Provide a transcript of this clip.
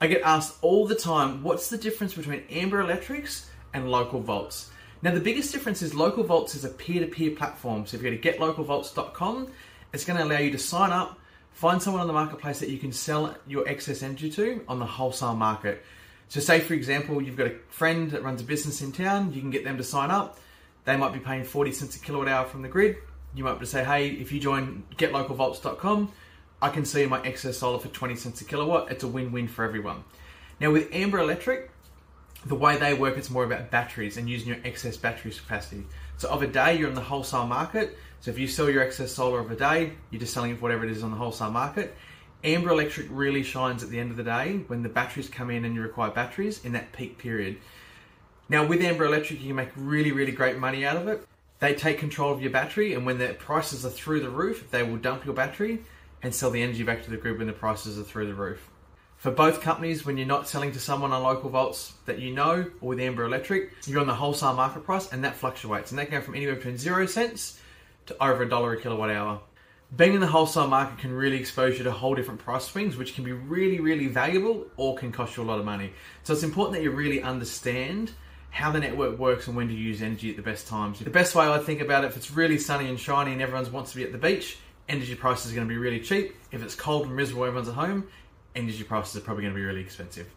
I get asked all the time, what's the difference between Amber Electrics and LocalVolts? Now the biggest difference is LocalVolts is a peer-to-peer platform. So if you go to getlocalvolts.com, it's going to allow you to sign up, find someone on the marketplace that you can sell your excess energy to on the wholesale market. So say for example, you've got a friend that runs a business in town, you can get them to sign up. They might be paying 40 cents a kilowatt hour from the grid. You might be able to say, hey, if you join getlocalvolts.com, I can see my excess solar for 20 cents a kilowatt. It's a win-win for everyone. Now with Amber Electric, the way they work, it's more about batteries and using your excess battery capacity. So of a day, you're in the wholesale market. So if you sell your excess solar of a day, you're just selling it for whatever it is on the wholesale market. Amber Electric really shines at the end of the day when the batteries come in and you require batteries in that peak period. Now with Amber Electric, you can make really, really great money out of it. They take control of your battery, and when the prices are through the roof, they will dump your battery and sell the energy back to the grid when the prices are through the roof. For both companies, when you're not selling to someone on LocalVolts that you know, or with Amber Electric, you're on the wholesale market price, and that fluctuates, and that can go from anywhere between 0 cents to over $1 a kilowatt hour. Being in the wholesale market can really expose you to whole different price swings, which can be really, really valuable or can cost you a lot of money. So it's important that you really understand how the network works and when to use energy at the best times. The best way I think about it, if it's really sunny and shiny and everyone wants to be at the beach, energy prices are going to be really cheap. If it's cold and miserable, everyone's at home, energy prices are probably going to be really expensive.